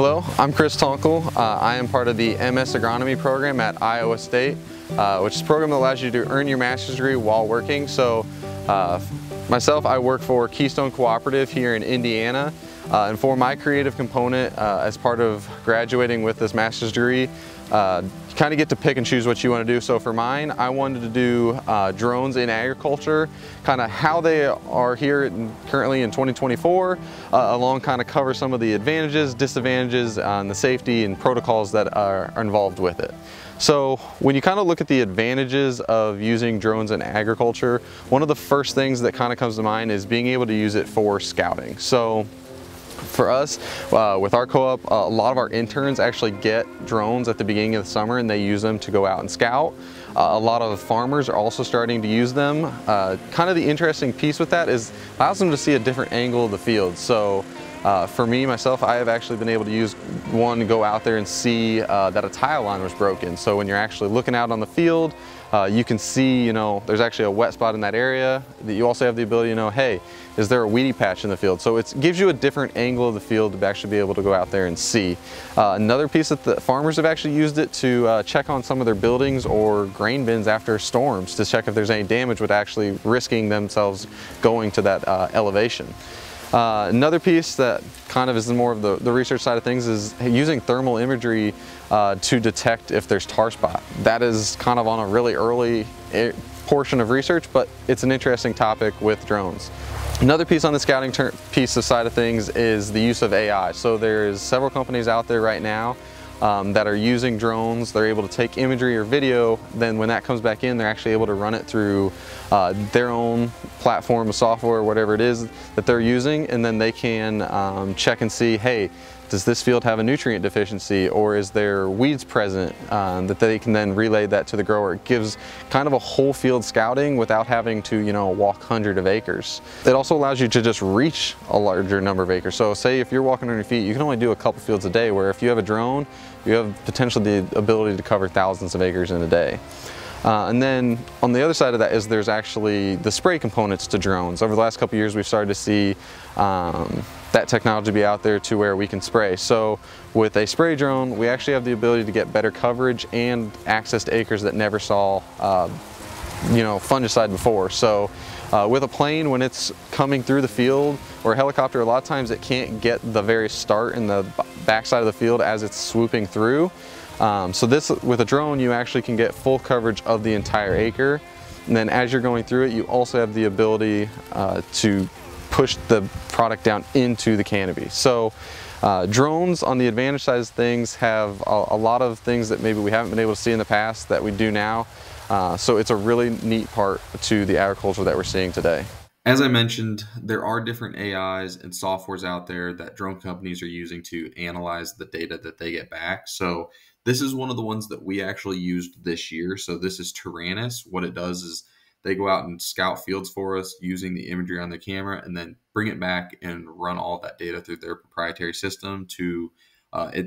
Hello, I'm Chris Tonkel. I am part of the MS Agronomy program at Iowa State, which is a program that allows you to earn your master's degree while working. So myself, I work for Keystone Cooperative here in Indiana, and for my creative component, as part of graduating with this master's degree, you kind of get to pick and choose what you want to do. So for mine, I wanted to do drones in agriculture, kind of how they are here currently in 2024, along kind of cover some of the advantages, disadvantages, and the safety and protocols that are involved with it. So when you kind of look at the advantages of using drones in agriculture, one of the first things that kind of comes to mind is being able to use it for scouting. So for us, with our co-op, a lot of our interns actually get drones at the beginning of the summer and they use them to go out and scout. A lot of farmers are also starting to use them. Kind of the interesting piece with that is it allows them to see a different angle of the field. So for me, myself, I have actually been able to use one to go out there and see that a tile line was broken. So when you're actually looking out on the field, you can see, you know, there's actually a wet spot in that area. That you also have the ability to know, hey, is there a weedy patch in the field? So it gives you a different angle of the field to actually be able to go out there and see. Another piece that the farmers have actually used it to check on some of their buildings or grain bins after storms to check if there's any damage with actually risking themselves going to that elevation. Another piece that kind of is more of the research side of things is using thermal imagery to detect if there's tar spot. That is kind of on a really early portion of research, but it's an interesting topic with drones. Another piece on the scouting piece of side of things is the use of AI. So there's several companies out there right now that are using drones. They're able to take imagery or video, then when that comes back in, they're actually able to run it through their own platform of software, whatever it is that they're using, and then they can check and see, hey, does this field have a nutrient deficiency or is there weeds present, that they can then relay that to the grower. It gives kind of a whole field scouting without having to, you know, walk hundreds of acres. It also allows you to just reach a larger number of acres. So say if you're walking on your feet, you can only do a couple fields a day, where if you have a drone, you have potentially the ability to cover thousands of acres in a day. And then on the other side of that is there's actually the spray components to drones. Over the last couple of years, we've started to see that technology be out there to where we can spray. So with a spray drone, we actually have the ability to get better coverage and access to acres that never saw you know, fungicide before. So with a plane, when it's coming through the field, or a helicopter, a lot of times it can't get the very start in the backside of the field as it's swooping through. So this, with a drone, you actually can get full coverage of the entire acre. And then as you're going through it, you also have the ability to push the product down into the canopy. So drones, on the advantage side of things, have a lot of things that maybe we haven't been able to see in the past that we do now. So it's a really neat part to the agriculture that we're seeing today. As I mentioned, there are different AIs and softwares out there that drone companies are using to analyze the data that they get back. So this is one of the ones that we actually used this year. So this is Taranis. What it does is they go out and scout fields for us using the imagery on the camera and then bring it back and run all that data through their proprietary system to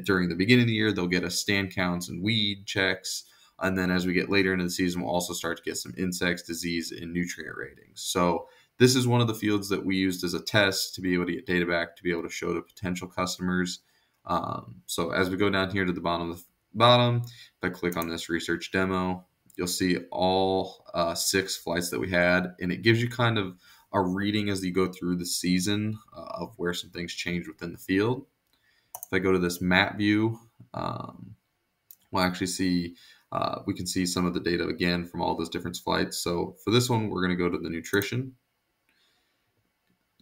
during the beginning of the year, they'll get us stand counts and weed checks. And then as we get later into the season, we'll also start to get some insects, disease, and nutrient ratings. So this is one of the fields that we used as a test to be able to get data back, to be able to show to potential customers. So as we go down here to the bottom, if I click on this research demo, you'll see all 6 flights that we had, and it gives you kind of a reading as you go through the season of where some things change within the field. If I go to this map view, we'll actually see, we can see some of the data again from all those different flights. So for this one, we're going to go to the nutrition,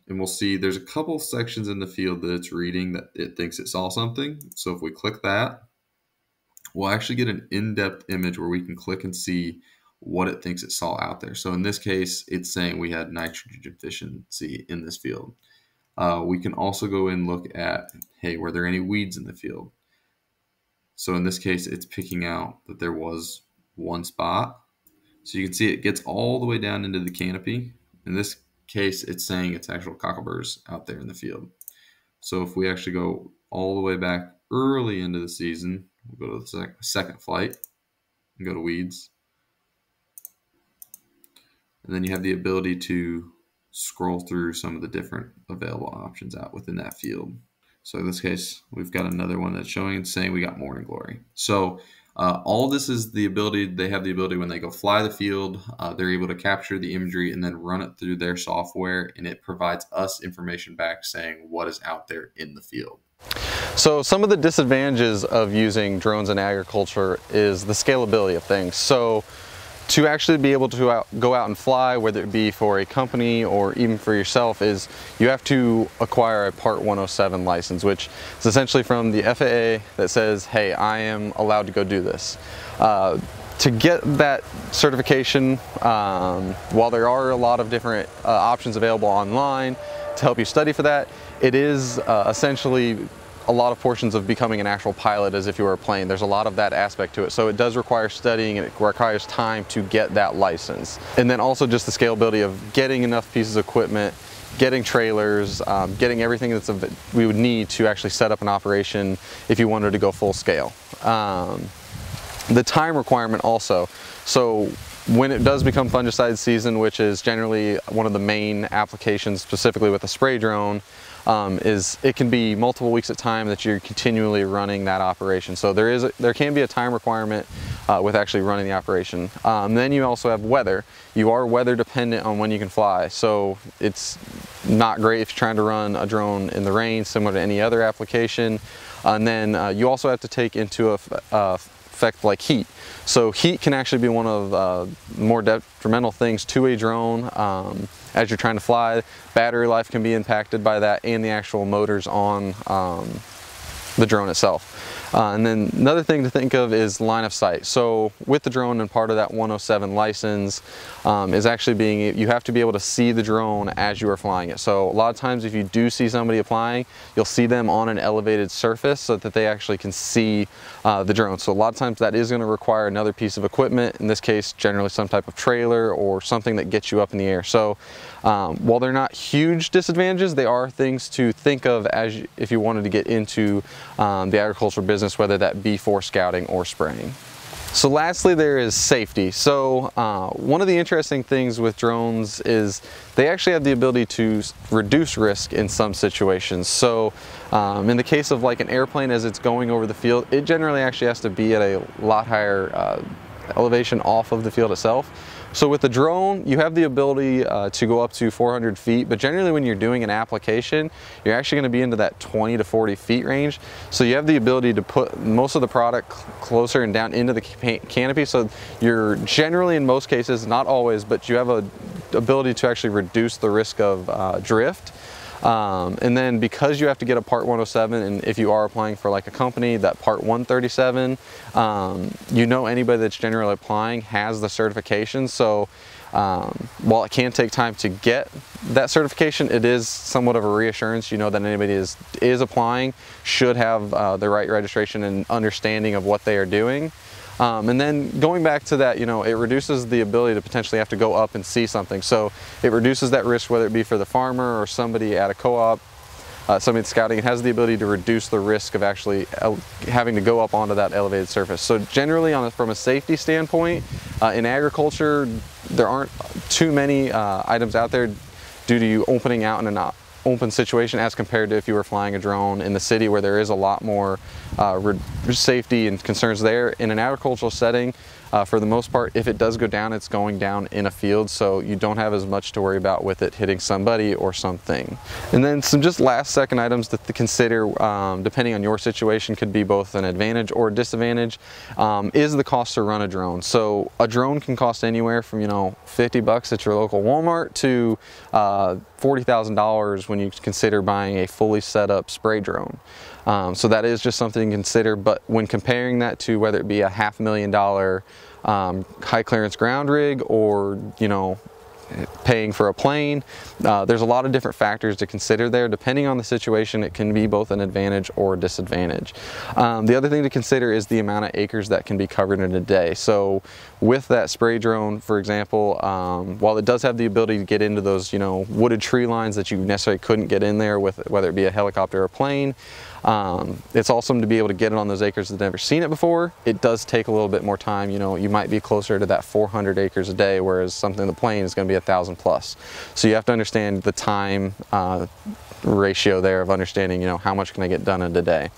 and we'll see there's a couple sections in the field that it's reading that it thinks it saw something. So if we click that, we'll actually get an in-depth image where we can click and see what it thinks it saw out there. So in this case, it's saying we had nitrogen deficiency in this field. We can also go and look at, hey, were there any weeds in the field? So in this case, it's picking out that there was one spot. So you can see it gets all the way down into the canopy. In this case, it's saying it's actual cockaburs out there in the field. So if we actually go all the way back early into the season, we'll go to the second flight and go to weeds. And then you have the ability to scroll through some of the different available options out within that field. So in this case, we've got another one that's showing and saying we got morning glory. So all this is the ability, they have the ability when they go fly the field, they're able to capture the imagery and then run it through their software, and it provides us information back saying what is out there in the field. So some of the disadvantages of using drones in agriculture is the scalability of things. So to actually be able to go out and fly, whether it be for a company or even for yourself, is you have to acquire a Part 107 license, which is essentially from the FAA that says, hey, I am allowed to go do this. To get that certification, while there are a lot of different options available online to help you study for that, it is essentially a lot of portions of becoming an actual pilot as if you were a plane. There's a lot of that aspect to it. So it does require studying and it requires time to get that license. And then also just the scalability of getting enough pieces of equipment, getting trailers, getting everything that's we would need to actually set up an operation if you wanted to go full scale. The time requirement also. So when it does become fungicide season, which is generally one of the main applications specifically with a spray drone, it can be multiple weeks at time that you're continually running that operation. So there can be a time requirement with actually running the operation. Then you also have weather. You are weather dependent on when you can fly. So it's not great if you're trying to run a drone in the rain, similar to any other application. And then you also have to take into effect like heat. So heat can actually be one of more detrimental things to a drone as you're trying to fly. Battery life can be impacted by that and the actual motors on the drone itself. And then another thing to think of is line of sight. So with the drone, and part of that 107 license is actually you have to be able to see the drone as you are flying it. So a lot of times if you do see somebody applying, you'll see them on an elevated surface so that they actually can see the drone. So a lot of times that is going to require another piece of equipment, in this case generally some type of trailer or something that gets you up in the air. So while they're not huge disadvantages, they are things to think of if you wanted to get into the agricultural business, whether that be for scouting or spraying. So lastly, there is safety. So one of the interesting things with drones is they actually have the ability to reduce risk in some situations. So in the case of like an airplane, as it's going over the field, it generally actually has to be at a lot higher elevation off of the field itself. So with the drone, you have the ability to go up to 400 feet, but generally when you're doing an application, you're actually going to be into that 20 to 40 feet range. So you have the ability to put most of the product closer and down into the canopy. So you're generally, in most cases, not always, but you have an ability to actually reduce the risk of drift. And then because you have to get a Part 107, and if you are applying for like a company, that Part 137, you know, anybody that's generally applying has the certification. So while it can take time to get that certification, it is somewhat of a reassurance, you know, that anybody is applying should have the right registration and understanding of what they are doing. And then going back to that, you know, it reduces the ability to potentially have to go up and see something. So it reduces that risk, whether it be for the farmer or somebody at a co-op, somebody that's scouting. It has the ability to reduce the risk of actually having to go up onto that elevated surface. So generally, from a safety standpoint, in agriculture, there aren't too many items out there due to you opening out in an open situation as compared to if you were flying a drone in the city, where there is a lot more safety and concerns there. In an agricultural setting, for the most part, if it does go down, it's going down in a field, so you don't have as much to worry about with it hitting somebody or something. And then some just last second items to consider, depending on your situation, could be both an advantage or a disadvantage, is the cost to run a drone. So a drone can cost anywhere from, you know, $50 at your local Walmart to $40,000 when you consider buying a fully set up spray drone. So that is just something to consider, but when comparing that to whether it be a $500,000 high clearance ground rig or, you know, paying for a plane, there's a lot of different factors to consider there. Depending on the situation, it can be both an advantage or a disadvantage. The other thing to consider is the amount of acres that can be covered in a day. So with that spray drone, for example, while it does have the ability to get into those, you know, wooded tree lines that you necessarily couldn't get in there with, whether it be a helicopter or a plane, it's awesome to be able to get it on those acres that have never seen it before. It does take a little bit more time. You know, you might be closer to that 400 acres a day, whereas something in the plane is going to be 1,000 plus. So you have to understand the time ratio there of understanding, you know, how much can I get done in a day.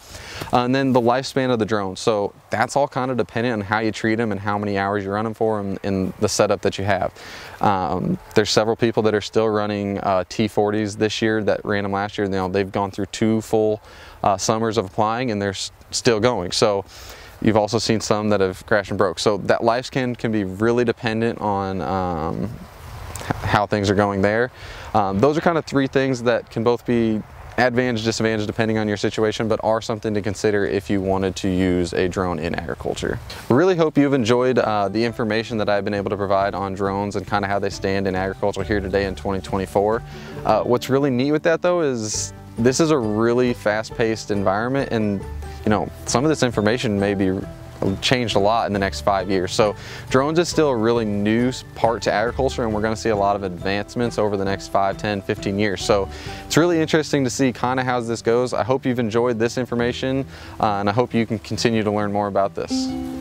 And then the lifespan of the drone. So that's all kind of dependent on how you treat them and how many hours you run them for and the setup that you have. There's several people that are still running T40s this year that ran them last year. Now they've gone through two full summers of applying and they're still going. So you've also seen some that have crashed and broke. So that lifespan can be really dependent on how things are going there. Those are kind of three things that can both be advantage, disadvantage depending on your situation, but are something to consider if you wanted to use a drone in agriculture. Really hope you've enjoyed the information that I've been able to provide on drones and kind of how they stand in agriculture here today in 2024. What's really neat with that though is this is a really fast-paced environment, and you know, some of this information may be changed a lot in the next 5 years. So drones is still a really new part to agriculture, and we're going to see a lot of advancements over the next 5, 10, 15 years. So it's really interesting to see kind of how this goes. I hope you've enjoyed this information, and I hope you can continue to learn more about this.